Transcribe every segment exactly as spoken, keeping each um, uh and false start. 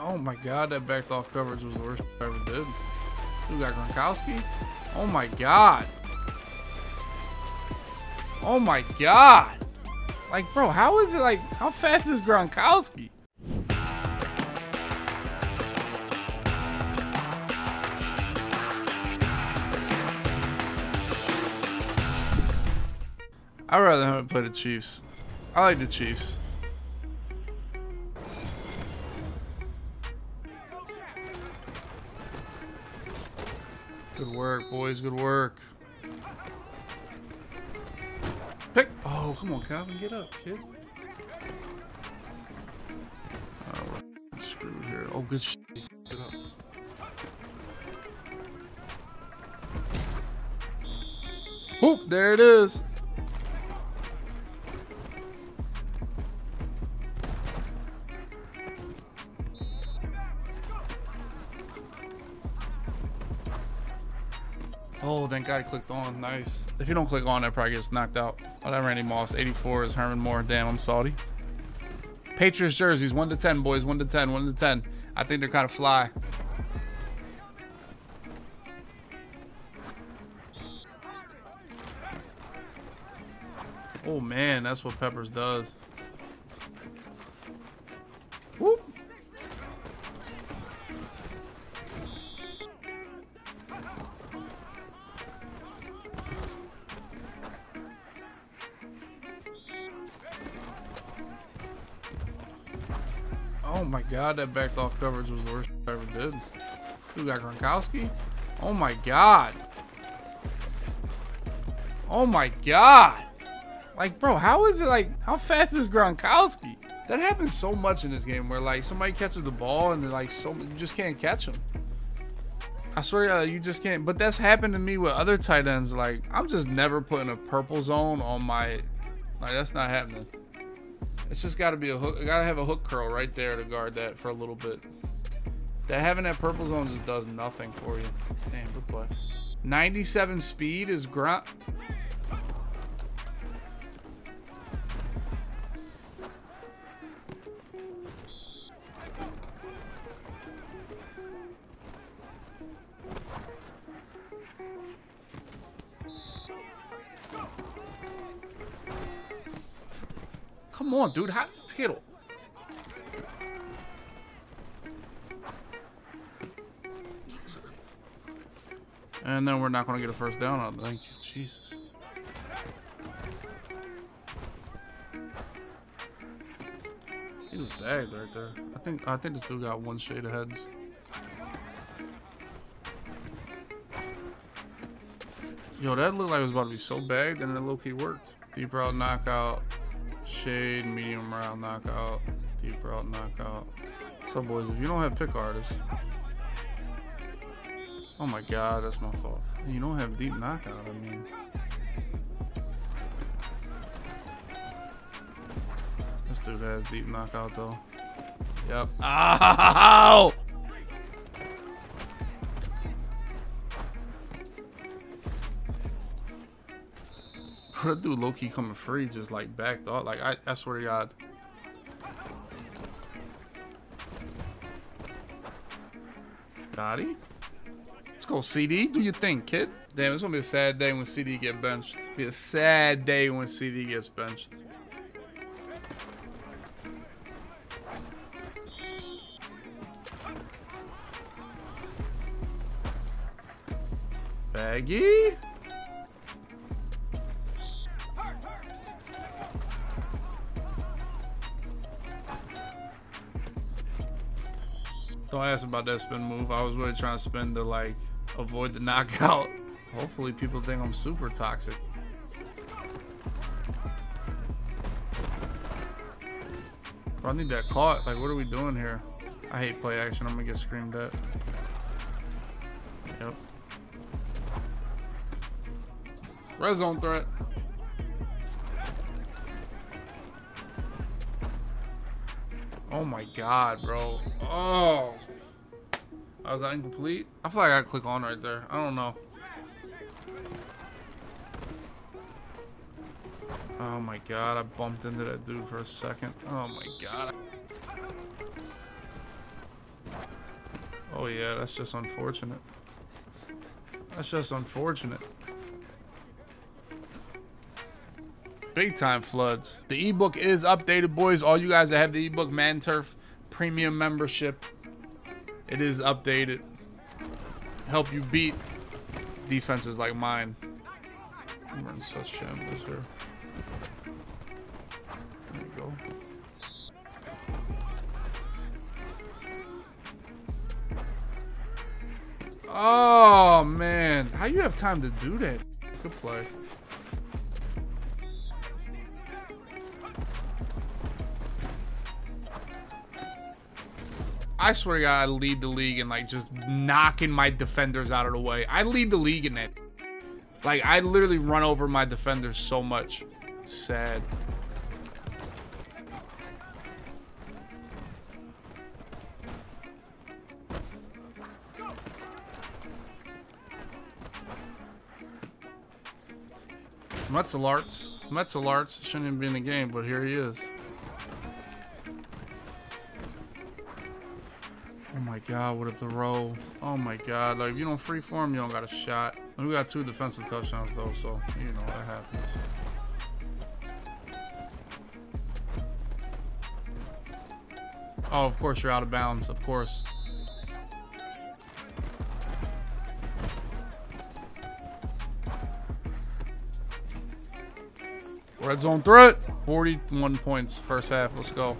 Oh my God, that backed off coverage was the worst I ever did. We got Gronkowski. Oh my God. Oh my God. Like, bro, how is it like, how fast is Gronkowski? I'd rather have played the Chiefs. I like the Chiefs. Good work, boys. Good work. Pick. Oh, come on, Calvin. Get up, kid. All right. Screw it here. Oh, good shit. Get up. Whoop. There it is. Oh, thank God I clicked on. Nice. If you don't click on, that probably gets knocked out. Oh, that Randy Moss. eighty-four is Herman Moore. Damn, I'm salty. Patriots jerseys. one to ten, boys. one to ten. one to ten. I think they're kind of fly. Oh, man. That's what Peppers does. Whoop. Oh my God, that backed off coverage was the worst I ever did. We got Gronkowski. Oh my God. Oh my God. Like, bro, how is it like, how fast is Gronkowski? That happens so much in this game where like somebody catches the ball and they're like, so you just can't catch them. I swear to God, you just can't. But that's happened to me with other tight ends. Like, I'm just never putting a purple zone on my, like, that's not happening. It's just got to be a hook. Got to have a hook curl right there to guard that for a little bit. That having that purple zone just does nothing for you. Damn, good play. ninety-seven speed is Gron. Come on, dude. How? Kittle. And then we're not going to get a first down, I think. Jesus. He was bagged right there. I think, I think this dude got one shade of heads. Yo, that looked like it was about to be so bagged, and it low-key worked. Deep route knockout. Shade, medium route knockout, deep route knockout. So boys, if you don't have pick artists, oh my God, that's my fault. You don't have deep knockout, I mean. This dude has deep knockout though. Yep. Ow! That dude low-key coming free just like backed off. Like I, I swear to God. Got he? Let's go, CeeDee. Do your thing, kid. Damn, it's gonna be a sad day when CeeDee get benched. It'll be a sad day when CeeDee gets benched. Baggy. Don't ask about that spin move. I was really trying to spin to like avoid the knockout. Hopefully people think I'm super toxic. Bro, I need that caught. Like, what are we doing here? I hate play action. I'm gonna get screamed at. Yep. Red zone threat. Oh my God, bro. Oh. Oh, is that incomplete? I feel like I gotta click on right there. I don't know. Oh my God, I bumped into that dude for a second. Oh my God. Oh yeah, that's just unfortunate. That's just unfortunate. Big time floods. The ebook is updated, boys. All you guys that have the ebook, Man Turf Premium membership, it is updated. Help you beat defenses like mine. We're in such shambles here. There we go. Oh man, how you have time to do that? Good play. I swear to God, I lead the league in like just knocking my defenders out of the way. I lead the league in that. Like, I literally run over my defenders so much. It's sad. Metzelaars. Metzelaars shouldn't even be in the game, but here he is. Oh my God, what a throw. Oh my God, like if you don't free form, you don't got a shot. We got two defensive touchdowns though, so you know, that happens. Oh, of course you're out of bounds, of course. Red zone threat, forty-one points, first half, let's go.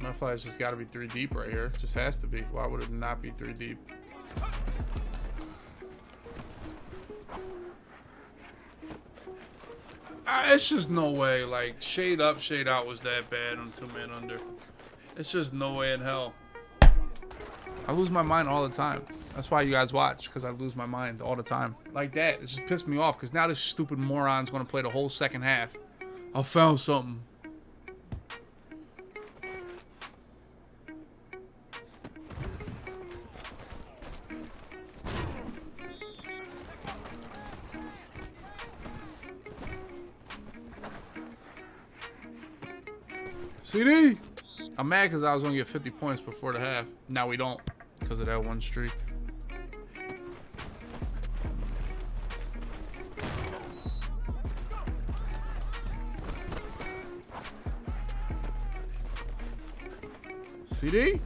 My fly's just got to be three deep right here. Just has to be. Why would it not be three deep? Uh, it's just no way. Like, shade up, shade out was that bad on two man under. It's just no way in hell. I lose my mind all the time. That's why you guys watch, because I lose my mind all the time. Like that. It just pissed me off, because now this stupid moron's going to play the whole second half. I found something. C D! I'm mad because I was going to get fifty points before the half. Now we don't because of that one streak. C D?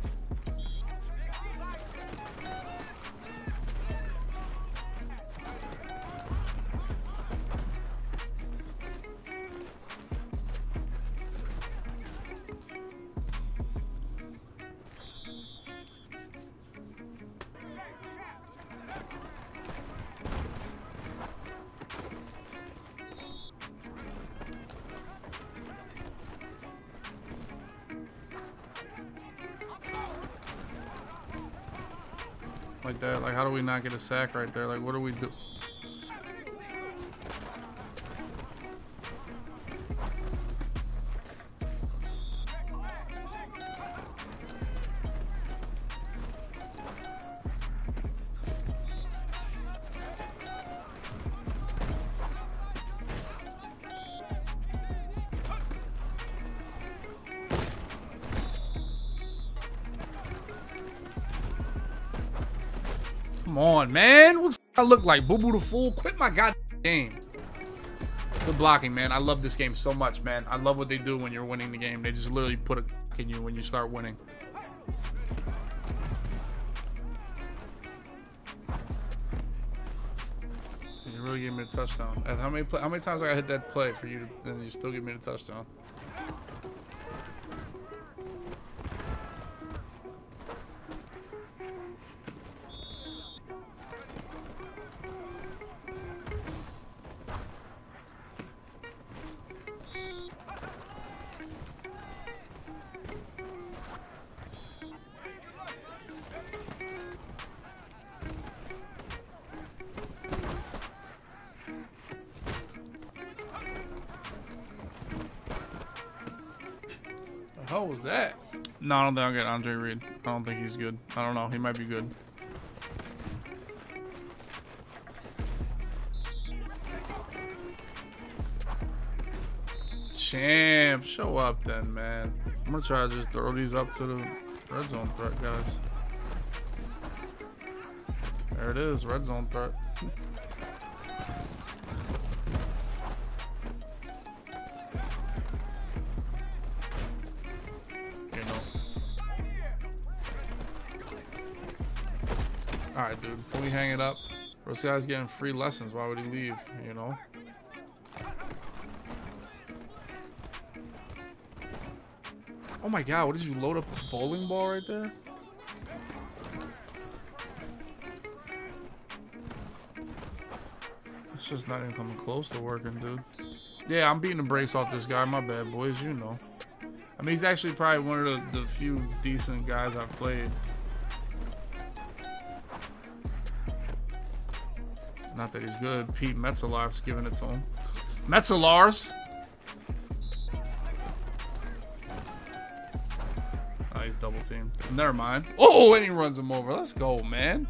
Like that, like how do we not get a sack right there? Like what do we do? Come on, man. What's I look like? Boo Boo the Fool? Quit my goddamn game. Good blocking, man. I love this game so much, man. I love what they do when you're winning the game. They just literally put a in you when you start winning. You really gave me a touchdown. How many play, how many times I gotta hit that play for you to, and you still give me the touchdown? What was that? No, I don't think I'll get Andre Reed. I don't think he's good. I don't know. He might be good. Champ, show up then, man. I'm gonna try to just throw these up to the red zone threat, guys. There it is, red zone threat. Alright, dude, can we hang it up? Bro, this guy's getting free lessons. Why would he leave, you know? Oh my god, what did you load up a bowling ball right there? It's just not even coming close to working, dude. Yeah, I'm beating the brakes off this guy. My bad, boys, you know. I mean, he's actually probably one of the, the few decent guys I've played. Not that he's good. Pete Metzelaars giving it to him. Metzelaars! Oh, he's double teamed. Never mind. Oh, and he runs him over. Let's go, man.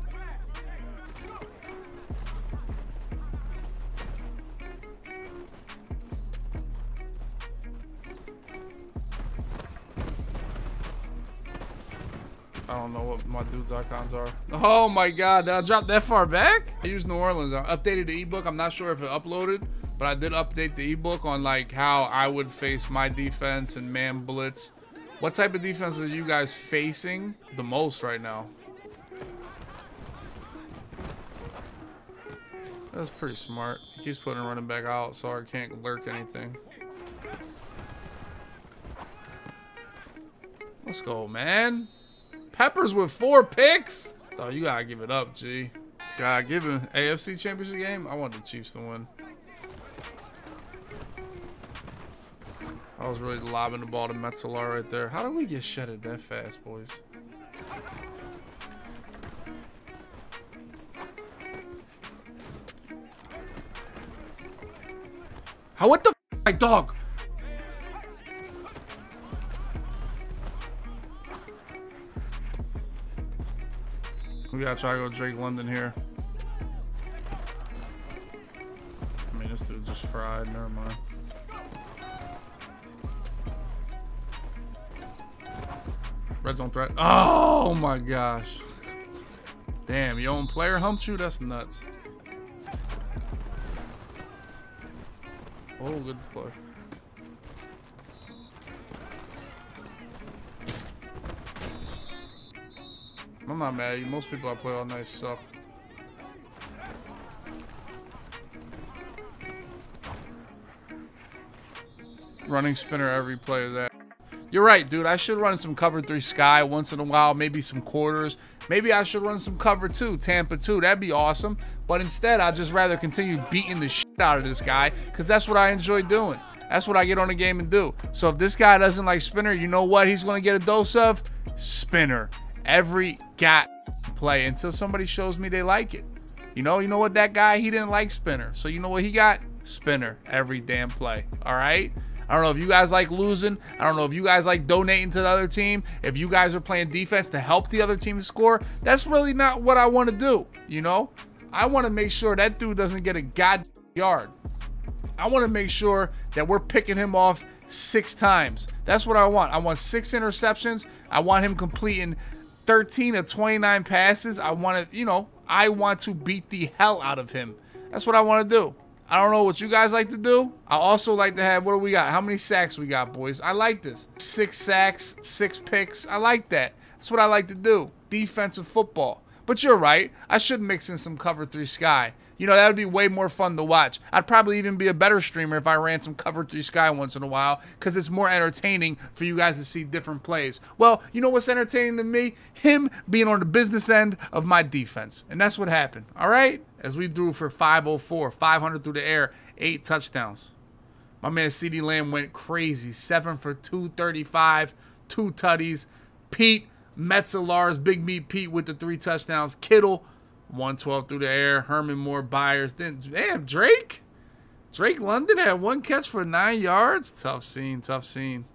I don't know what my dude's icons are. Oh my god, did I drop that far back? I used New Orleans. I updated the ebook. I'm not sure if it uploaded, but I did update the ebook on like how I would face my defense and man blitz. What type of defense are you guys facing the most right now? That's pretty smart. He's putting a running back out, so I can't lurk anything. Let's go, man. Peppers with four picks. Oh, you gotta give it up, G. God given. A F C Championship game. I want the Chiefs to win. I was really lobbing the ball to Metzelaar right there. How did we get shedded that fast, boys? How? What the? My dog. We gotta try to go Drake London here. I mean, this dude just fried. Never mind. Red zone threat. Oh my gosh. Damn, your own player humped you? That's nuts. Oh, good play. I'm not mad at you. Most people I play all night suck. Running spinner every play of that. You're right, dude. I should run some cover three sky once in a while. Maybe some quarters. Maybe I should run some cover two, Tampa two. That'd be awesome. But instead, I'd just rather continue beating the shit out of this guy because that's what I enjoy doing. That's what I get on the game and do. So if this guy doesn't like spinner, you know what he's going to get a dose of? Spinner. Every got play until somebody shows me they like it. You know, you know what, that guy, he didn't like spinner. So you know what he got? Spinner every damn play. All right. I don't know if you guys like losing. I don't know if you guys like donating to the other team. If you guys are playing defense to help the other team to score, that's really not what I want to do. You know, I want to make sure that dude doesn't get a goddamn yard. I want to make sure that we're picking him off six times. That's what I want. I want six interceptions. I want him completing thirteen of twenty-nine passes. I want to, you know, I want to beat the hell out of him. That's what I want to do. I don't know what you guys like to do. I also like to have, what do we got? How many sacks we got, boys? I like this. Six sacks, six picks. I like that. That's what I like to do. Defensive football. But you're right. I should mix in some cover three sky. You know, that would be way more fun to watch. I'd probably even be a better streamer if I ran some cover three sky once in a while because it's more entertaining for you guys to see different plays. Well, you know what's entertaining to me? Him being on the business end of my defense. And that's what happened. All right? As we threw for five oh four, five hundred through the air, eight touchdowns. My man CeeDee Lamb went crazy. seven for two thirty-five, two tutties. Pete Metzelaars, Big Meat Pete with the three touchdowns. Kittle, one twelve through the air. Herman Moore, Byers. Then, damn, Drake. Drake London had one catch for nine yards. Tough scene, tough scene.